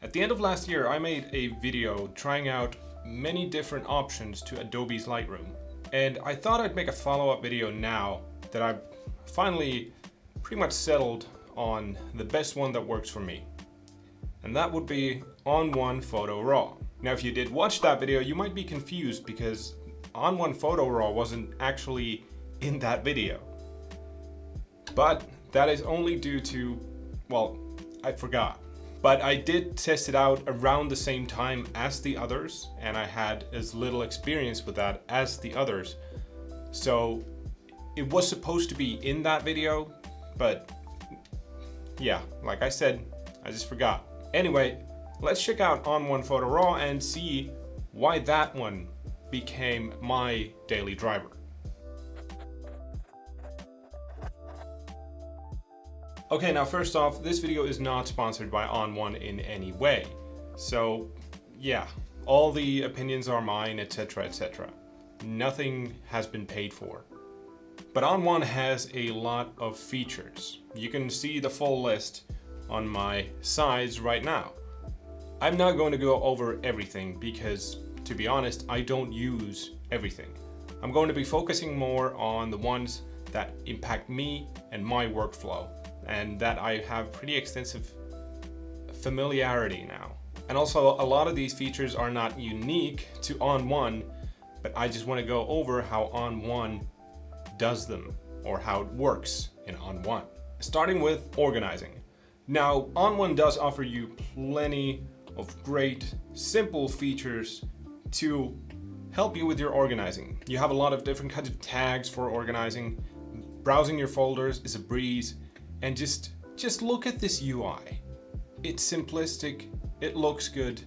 At the end of last year, I made a video trying out many different options to Adobe's Lightroom. And I thought I'd make a follow-up video now that I've finally pretty much settled on the best one that works for me. And that would be On1 Photo Raw. Now, if you did watch that video, you might be confused because On1 Photo Raw wasn't actually in that video. But that is only due to, well, I forgot. But I did test it out around the same time as the others, and I had as little experience with that as the others. So it was supposed to be in that video, but yeah, like I said, I just forgot. Anyway, let's check out On1 Photo Raw and see why that one became my daily driver. Okay, now first off, this video is not sponsored by On1 in any way. So yeah, all the opinions are mine, etc, etc. Nothing has been paid for. But On1 has a lot of features. You can see the full list on my sides right now. I'm not going to go over everything because, to be honest, I don't use everything. I'm going to be focusing more on the ones that impact me and my workflow, and that I have pretty extensive familiarity now. And also, a lot of these features are not unique to On1, but I just want to go over how On1 does them, or how it works in On1. Starting with organizing. Now, On1 does offer you plenty of great, simple features to help you with your organizing. You have a lot of different kinds of tags for organizing. Browsing your folders is a breeze. And just look at this UI. It's simplistic, it looks good,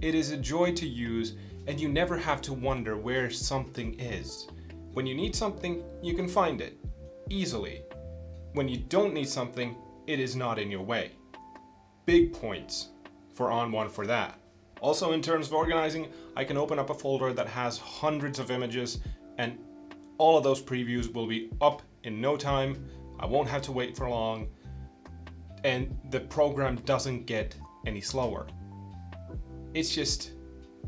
it is a joy to use, and you never have to wonder where something is. When you need something, you can find it easily. When you don't need something, it is not in your way. Big points for On1 for that. Also, in terms of organizing, I can open up a folder that has hundreds of images, and all of those previews will be up in no time. I won't have to wait for long, and the program doesn't get any slower. It's just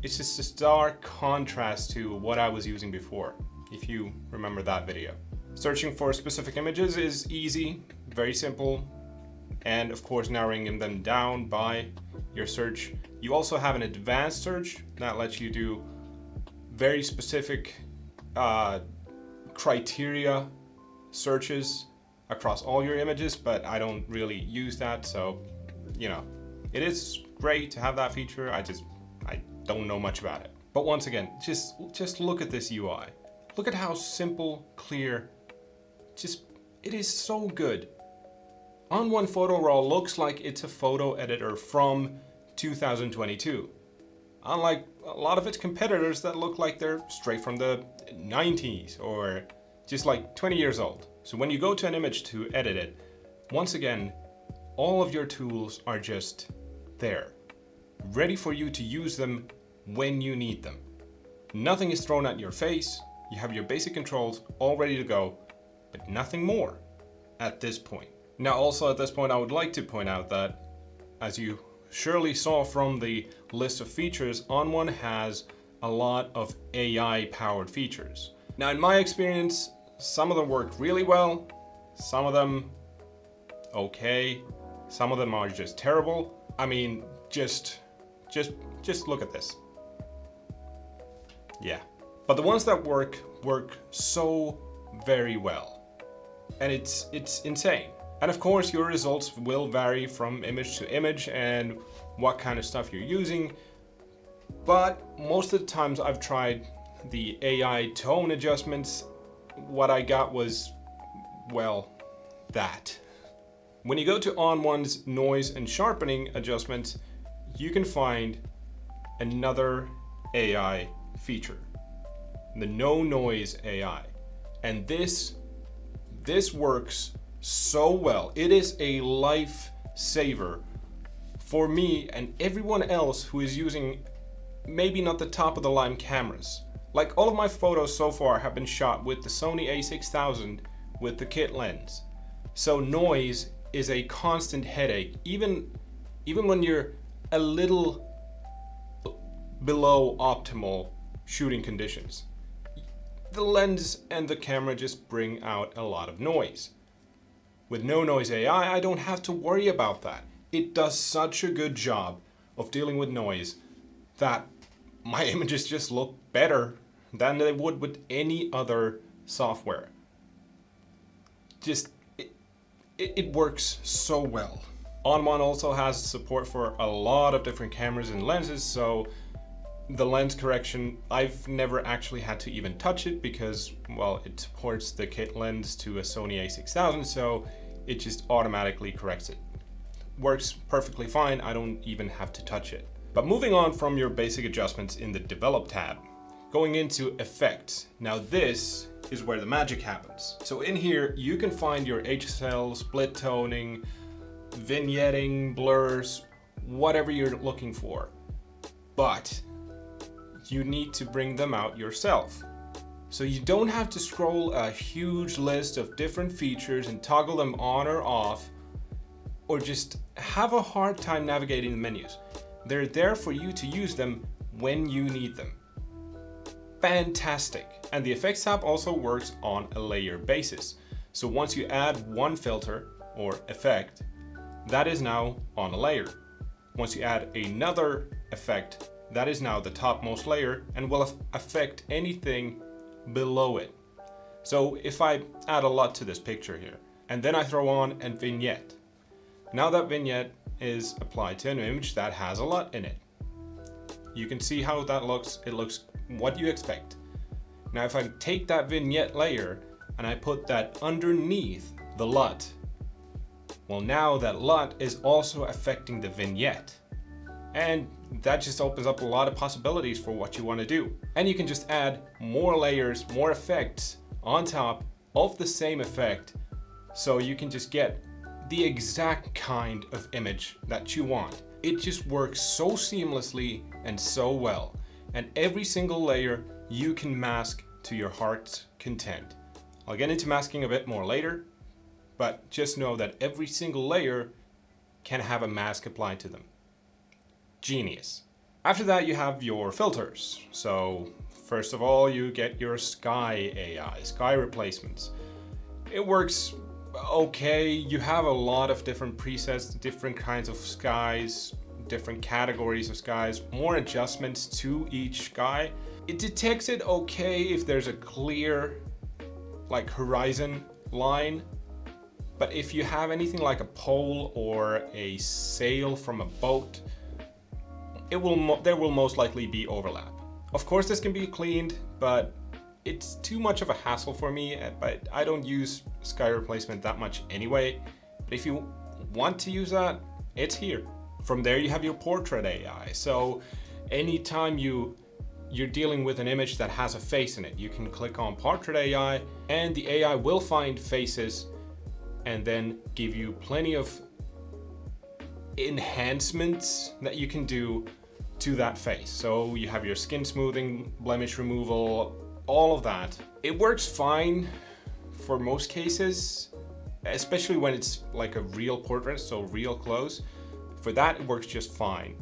a stark contrast to what I was using before, if you remember that video. Searching for specific images is easy, very simple, and of course narrowing them down by your search. You also have an advanced search that lets you do very specific criteria searches across all your images, but I don't really use that, so you know, it is great to have that feature. I don't know much about it. But once again, just look at this UI. Look at how simple, clear, it is so good. On1 Photo Raw looks like it's a photo editor from 2022. Unlike a lot of its competitors that look like they're straight from the 90s or just like 20 years old. So when you go to an image to edit it, once again, all of your tools are just there, ready for you to use them when you need them. Nothing is thrown at your face. You have your basic controls all ready to go, but nothing more at this point. Now, also at this point, I would like to point out that, as you surely saw from the list of features, On1 has a lot of AI-powered features. Now, in my experience, some of them work really well, some of them okay, some of them are just terrible. I mean, just look at this. Yeah. But the ones that work so very well. And it's insane. And of course, your results will vary from image to image and what kind of stuff you're using. But most of the times I've tried the AI tone adjustments, what I got was, well, that. When you go to On1's noise and sharpening adjustments, you can find another AI feature, the NoNoise AI. And this works so well. It is a lifesaver for me and everyone else who is using maybe not the top of the line cameras. Like, all of my photos so far have been shot with the Sony a6000 with the kit lens. So noise is a constant headache. Even when you're a little below optimal shooting conditions. The lens and the camera just bring out a lot of noise. With NoNoise AI, I don't have to worry about that. It does such a good job of dealing with noise that my images just look better than they would with any other software. Just, it works so well. On1 also has support for a lot of different cameras and lenses, so the lens correction, I've never actually had to even touch it because, well, it supports the kit lens to a Sony a6000, so it just automatically corrects it. Works perfectly fine, I don't even have to touch it. But moving on from your basic adjustments in the Develop tab, going into Effects. Now this is where the magic happens. So in here, you can find your HSL, split toning, vignetting, blurs, whatever you're looking for. But you need to bring them out yourself. So you don't have to scroll a huge list of different features and toggle them on or off, or just have a hard time navigating the menus. They're there for you to use them when you need them. Fantastic. And the Effects tab also works on a layer basis. So once you add one filter or effect, that is now on a layer. Once you add another effect, that is now the topmost layer and will affect anything below it. So if I add a LUT to this picture here, and then I throw on a vignette. Now that vignette is applied to an image that has a LUT in it. You can see how that looks. It looks what you expect. Now, if I take that vignette layer and I put that underneath the LUT, well, now that LUT is also affecting the vignette. And that just opens up a lot of possibilities for what you want to do. And you can just add more layers, more effects on top of the same effect. So you can just get the exact kind of image that you want. It just works so seamlessly and so well. And every single layer you can mask to your heart's content. I'll get into masking a bit more later, but just know that every single layer can have a mask applied to them. Genius. After that, you have your filters. So first of all, you get your Sky AI, Sky replacements. It works okay. You have a lot of different presets, different kinds of skies, different categories of skies, more adjustments to each sky. It detects it okay if there's a clear like horizon line. But if you have anything like a pole or a sail from a boat, there will most likely be overlap. Of course, this can be cleaned, but it's too much of a hassle for me, but I don't use sky replacement that much anyway. But if you want to use that, it's here. From there, you have your Portrait AI. So anytime you're dealing with an image that has a face in it, you can click on Portrait AI and the AI will find faces and then give you plenty of enhancements that you can do to that face. So you have your skin smoothing, blemish removal, all of that. It works fine for most cases, especially when it's like a real portrait, so real close. For that, it works just fine.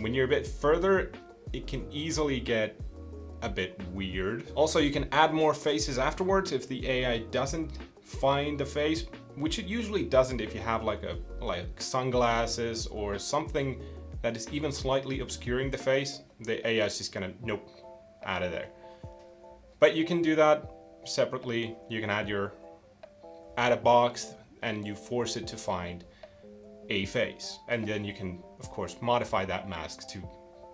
When you're a bit further, it can easily get a bit weird. Also, you can add more faces afterwards if the AI doesn't find the face, which it usually doesn't if you have like sunglasses or something that is even slightly obscuring the face. The AI is just gonna, nope, out of there. But you can do that separately. You can add a box and you force it to find a face. And then you can, of course, modify that mask to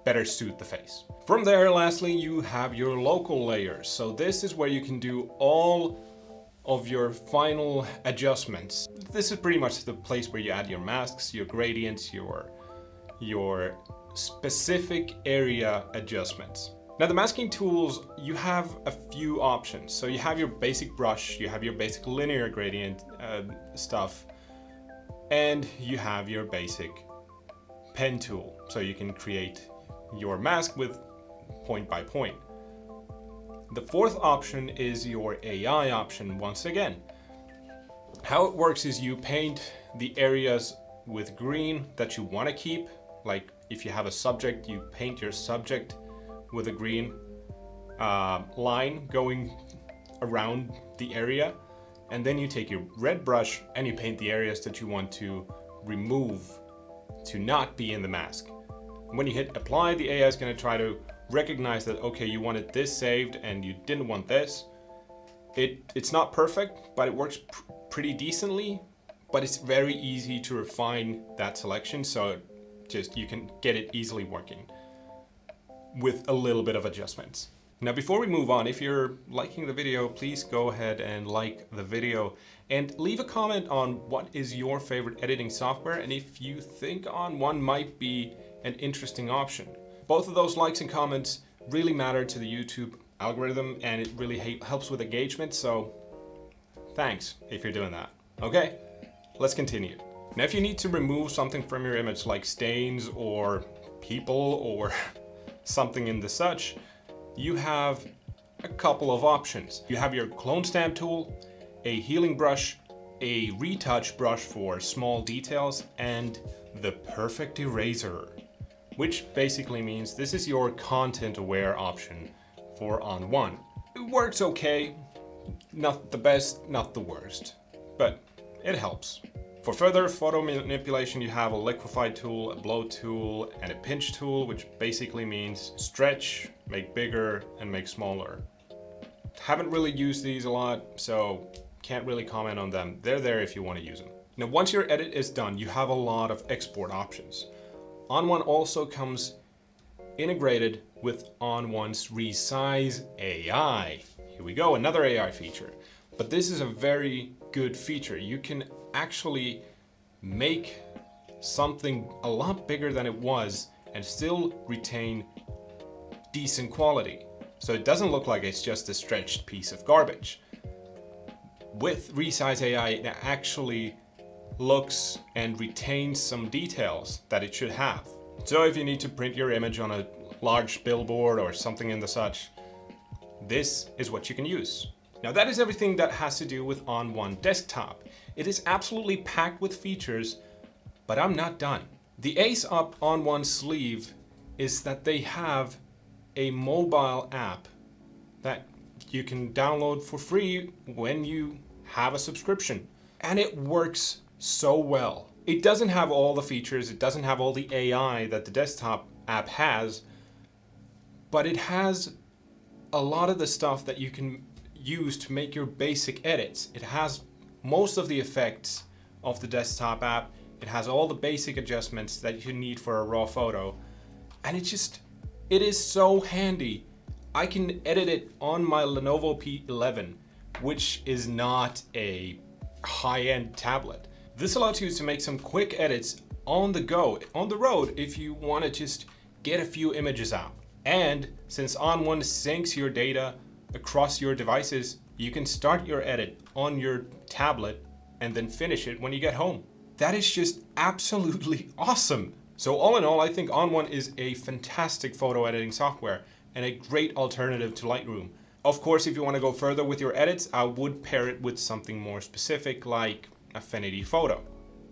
better suit the face. From there, lastly, you have your local layers. So this is where you can do all of your final adjustments. This is pretty much the place where you add your masks, your gradients, your specific area adjustments. Now the masking tools, you have a few options. So you have your basic brush, you have your basic linear gradient stuff, and you have your basic pen tool. So you can create your mask with point by point. The fourth option is your AI option once again. How it works is you paint the areas with green that you want to keep, like If you have a subject, you paint your subject with a green line going around the area, and then you take your red brush and you paint the areas that you want to remove to not be in the mask. When you hit apply, the AI is going to try to recognize that, okay, you wanted this saved and you didn't want this. It's not perfect, but it works pretty decently, but it's very easy to refine that selection. So just you can get it easily working with a little bit of adjustments. Now, before we move on, if you're liking the video, please go ahead and like the video and leave a comment on what is your favorite editing software and if you think On1 might be an interesting option. Both of those likes and comments really matter to the YouTube algorithm and it really helps with engagement, so thanks if you're doing that. Okay, let's continue. Now, if you need to remove something from your image like stains or people or something in the such, you have a couple of options. You have your clone stamp tool, a healing brush, a retouch brush for small details, and the perfect eraser, which basically means this is your content aware option for On1. It works okay, not the best, not the worst, but it helps. For further photo manipulation, you have a liquify tool, a blow tool, and a pinch tool, which basically means stretch, make bigger, and make smaller. Haven't really used these a lot, so can't really comment on them. They're there if you want to use them. Now, once your edit is done, you have a lot of export options. On1 also comes integrated with On1's Resize AI. Here we go, another AI feature. But this is a very good feature. You can actually make something a lot bigger than it was and still retain decent quality. So it doesn't look like it's just a stretched piece of garbage. With Resize AI, it actually looks and retains some details that it should have. So if you need to print your image on a large billboard or something in the such, this is what you can use. Now, that is everything that has to do with On1 Desktop. It is absolutely packed with features, but I'm not done. The ace up On1 sleeve is that they have a mobile app that you can download for free when you have a subscription. And it works so well. It doesn't have all the features, it doesn't have all the AI that the desktop app has, but it has a lot of the stuff that you can use to make your basic edits. It has most of the effects of the desktop app. It has all the basic adjustments that you need for a raw photo. And it is so handy. I can edit it on my Lenovo P11, which is not a high-end tablet. This allows you to make some quick edits on the go, on the road, if you want to just get a few images out. And since On1 syncs your data across your devices, you can start your edit on your tablet and then finish it when you get home. That is just absolutely awesome. So all in all, I think On1 is a fantastic photo editing software and a great alternative to Lightroom. Of course, if you want to go further with your edits, I would pair it with something more specific like Affinity Photo.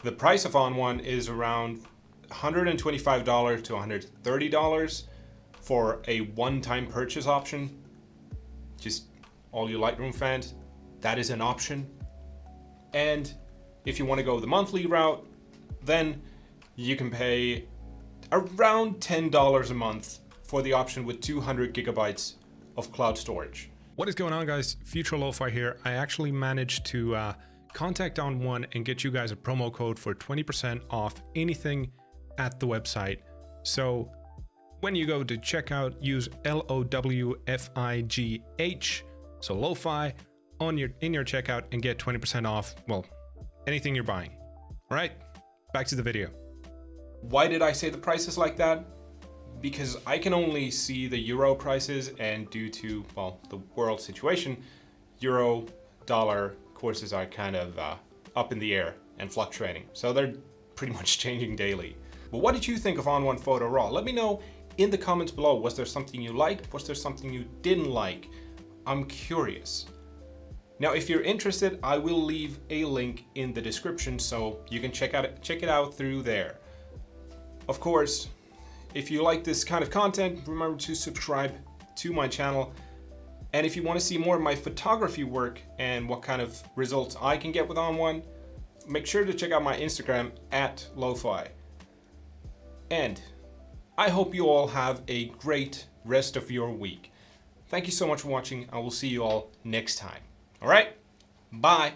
The price of On1 is around $125 to $130 for a one-time purchase option. Just all you Lightroom fans, that is an option. And if you want to go the monthly route, then you can pay around $10 a month for the option with 200 gigabytes of cloud storage. What is going on, guys? Future Lowfigh here. I actually managed to contact On1 and get you guys a promo code for 20% off anything at the website. So when you go to checkout, use LOWFIGH, so Lowfigh, in your checkout and get 20% off, well, anything you're buying. All right, back to the video. Why did I say the prices like that? Because I can only see the euro prices, and due to, well, the world situation, euro dollar courses are kind of up in the air and fluctuating. So they're pretty much changing daily. But what did you think of On1 Photo Raw? Let me know in the comments below. Was there something you liked? Was there something you didn't like? I'm curious. Now, if you're interested, I will leave a link in the description so you can check it out through there. Of course, If you like this kind of content, remember to subscribe to my channel. And if you want to see more of my photography work and what kind of results I can get with On1, make sure to check out my Instagram at lowfigh. And I hope you all have a great rest of your week. Thank you so much for watching. I will see you all next time. All right, bye.